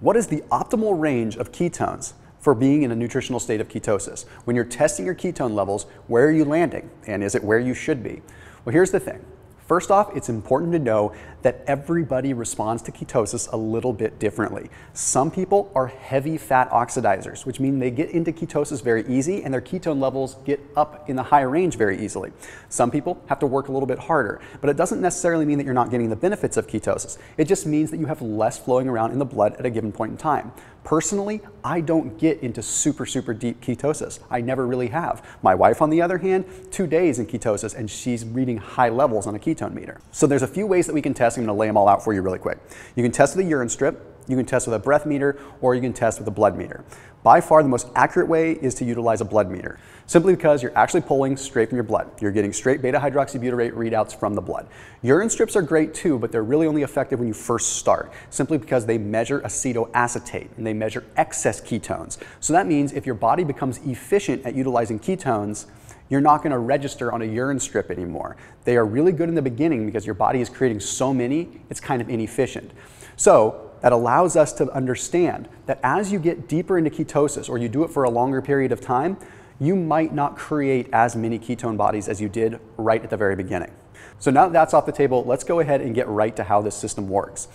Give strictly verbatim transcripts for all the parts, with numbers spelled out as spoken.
What is the optimal range of ketones for being in a nutritional state of ketosis? When you're testing your ketone levels, where are you landing? And is it where you should be? Well, here's the thing. First off, it's important to know that everybody responds to ketosis a little bit differently. Some people are heavy fat oxidizers, which means they get into ketosis very easy and their ketone levels get up in the high range very easily. Some people have to work a little bit harder, but it doesn't necessarily mean that you're not getting the benefits of ketosis. It just means that you have less flowing around in the blood at a given point in time. Personally, I don't get into super, super deep ketosis. I never really have. My wife, on the other hand, two days in ketosis and she's reading high levels on a ketone meter. So there's a few ways that we can test. I'm gonna lay them all out for you really quick. You can test with a urine strip, you can test with a breath meter, or you can test with a blood meter. By far, the most accurate way is to utilize a blood meter, simply because you're actually pulling straight from your blood. You're getting straight beta-hydroxybutyrate readouts from the blood. Urine strips are great too, but they're really only effective when you first start, simply because they measure acetoacetate and they measure excess ketones. So that means if your body becomes efficient at utilizing ketones, you're not gonna register on a urine strip anymore. They are really good in the beginning because your body is creating so many, it's kind of inefficient. So that allows us to understand that as you get deeper into ketosis, or you do it for a longer period of time, you might not create as many ketone bodies as you did right at the very beginning. So now that that's off the table, let's go ahead and get right to how this system works.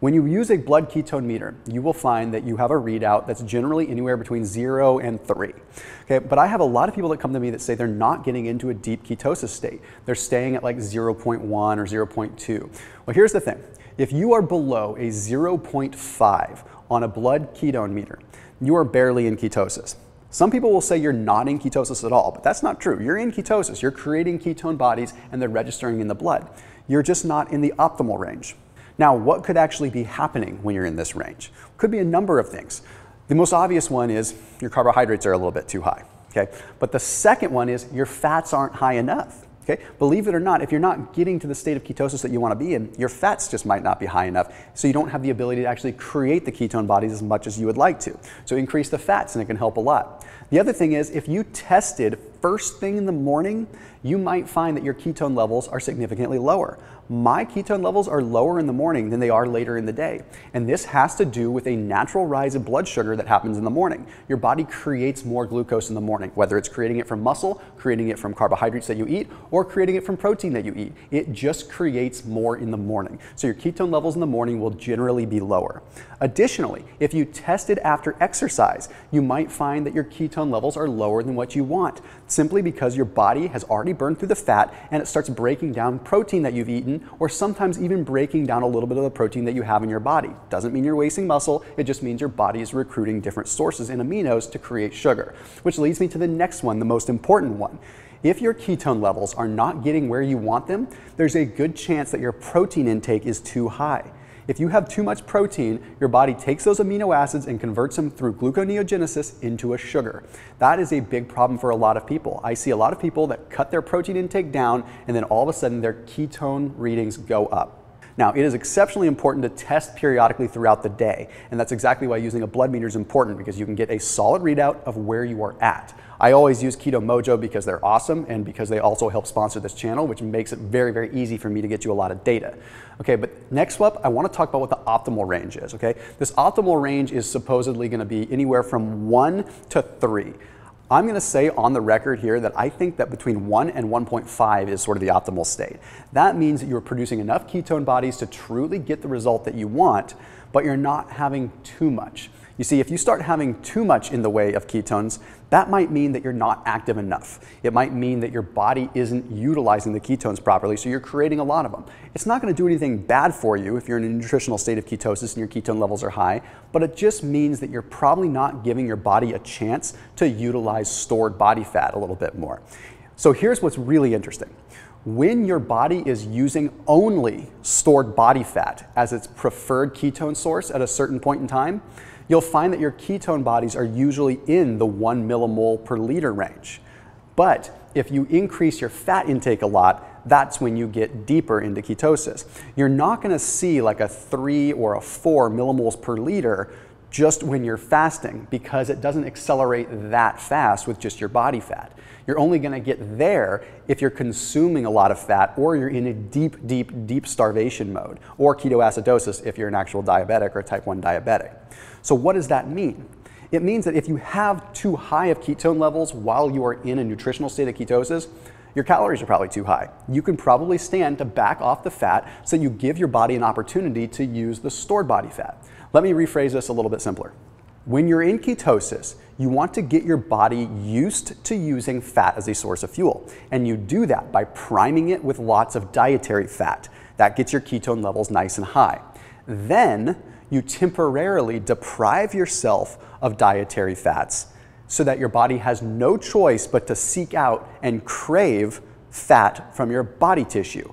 When you use a blood ketone meter, you will find that you have a readout that's generally anywhere between zero and three. Okay, but I have a lot of people that come to me that say they're not getting into a deep ketosis state. They're staying at like zero point one or zero point two. Well, here's the thing. If you are below a zero point five on a blood ketone meter, you are barely in ketosis. Some people will say you're not in ketosis at all, but that's not true. You're in ketosis. You're creating ketone bodies and they're registering in the blood. You're just not in the optimal range. Now, what could actually be happening when you're in this range? Could be a number of things. The most obvious one is your carbohydrates are a little bit too high, okay? But the second one is your fats aren't high enough, okay? Believe it or not, if you're not getting to the state of ketosis that you want to be in, your fats just might not be high enough, so you don't have the ability to actually create the ketone bodies as much as you would like to. So increase the fats and it can help a lot. The other thing is, if you tested first thing in the morning, you might find that your ketone levels are significantly lower. My ketone levels are lower in the morning than they are later in the day. And this has to do with a natural rise in blood sugar that happens in the morning. Your body creates more glucose in the morning, whether it's creating it from muscle, creating it from carbohydrates that you eat, or creating it from protein that you eat. It just creates more in the morning. So your ketone levels in the morning will generally be lower. Additionally, if you tested after exercise, you might find that your ketone levels are lower than what you want, simply because your body has already burned through the fat and it starts breaking down protein that you've eaten, or sometimes even breaking down a little bit of the protein that you have in your body. Doesn't mean you're wasting muscle, it just means your body is recruiting different sources and aminos to create sugar. Which leads me to the next one, the most important one. If your ketone levels are not getting where you want them, there's a good chance that your protein intake is too high. If you have too much protein, your body takes those amino acids and converts them through gluconeogenesis into a sugar. That is a big problem for a lot of people. I see a lot of people that cut their protein intake down and then all of a sudden their ketone readings go up. Now, it is exceptionally important to test periodically throughout the day, and that's exactly why using a blood meter is important, because you can get a solid readout of where you are at. I always use Keto Mojo because they're awesome and because they also help sponsor this channel, which makes it very, very easy for me to get you a lot of data. Okay, but next up, I want to talk about what the optimal range is, okay? This optimal range is supposedly going to be anywhere from one to three. I'm gonna say on the record here that I think that between one and one point five is sort of the optimal state. That means that you're producing enough ketone bodies to truly get the result that you want, but you're not having too much. You see, if you start having too much in the way of ketones, that might mean that you're not active enough. It might mean that your body isn't utilizing the ketones properly, so you're creating a lot of them. It's not gonna do anything bad for you if you're in a nutritional state of ketosis and your ketone levels are high, but it just means that you're probably not giving your body a chance to utilize stored body fat a little bit more. So here's what's really interesting. When your body is using only stored body fat as its preferred ketone source at a certain point in time, you'll find that your ketone bodies are usually in the one millimole per liter range. But if you increase your fat intake a lot, that's when you get deeper into ketosis. You're not gonna see like a three or a four millimoles per liter just when you're fasting, because it doesn't accelerate that fast with just your body fat. You're only going to get there if you're consuming a lot of fat, or you're in a deep, deep, deep starvation mode, or ketoacidosis if you're an actual diabetic or a type one diabetic. So what does that mean? It means that if you have too high of ketone levels while you are in a nutritional state of ketosis, your calories are probably too high. You can probably stand to back off the fat so you give your body an opportunity to use the stored body fat. Let me rephrase this a little bit simpler. When you're in ketosis, you want to get your body used to using fat as a source of fuel. And you do that by priming it with lots of dietary fat. That gets your ketone levels nice and high. Then you temporarily deprive yourself of dietary fats so that your body has no choice but to seek out and crave fat from your body tissue.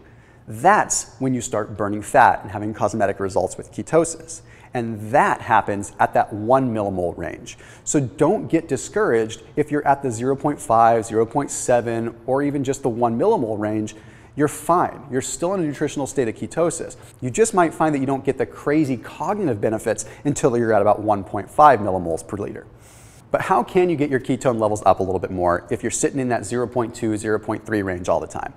That's when you start burning fat and having cosmetic results with ketosis. And that happens at that one millimole range. So don't get discouraged if you're at the zero point five, zero point seven, or even just the one millimole range. You're fine. You're still in a nutritional state of ketosis. You just might find that you don't get the crazy cognitive benefits until you're at about one point five millimoles per liter. But how can you get your ketone levels up a little bit more if you're sitting in that zero point two, zero point three range all the time?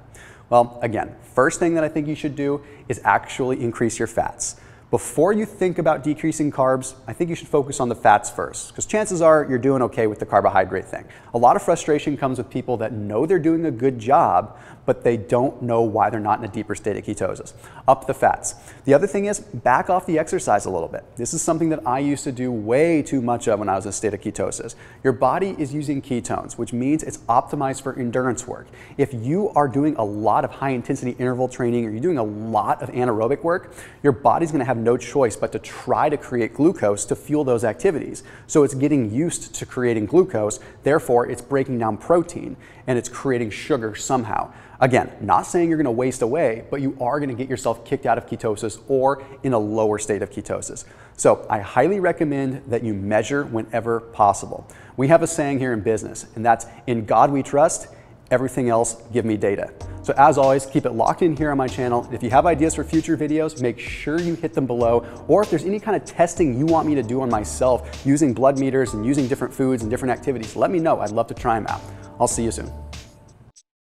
Well, again, first thing that I think you should do is actually increase your fats. Before you think about decreasing carbs, I think you should focus on the fats first, because chances are you're doing okay with the carbohydrate thing. A lot of frustration comes with people that know they're doing a good job, but they don't know why they're not in a deeper state of ketosis. Up the fats. The other thing is back off the exercise a little bit. This is something that I used to do way too much of when I was in a state of ketosis. Your body is using ketones, which means it's optimized for endurance work. If you are doing a lot of high intensity interval training, or you're doing a lot of anaerobic work, your body's gonna have no choice but to try to create glucose to fuel those activities. So it's getting used to creating glucose, therefore it's breaking down protein and it's creating sugar somehow. Again, not saying you're going to waste away, but you are going to get yourself kicked out of ketosis or in a lower state of ketosis. So I highly recommend that you measure whenever possible. We have a saying here in business, and that's in God we trust, everything else, give me data. So as always, keep it locked in here on my channel. If you have ideas for future videos, make sure you hit them below. Or if there's any kind of testing you want me to do on myself using blood meters and using different foods and different activities, let me know. I'd love to try them out. I'll see you soon.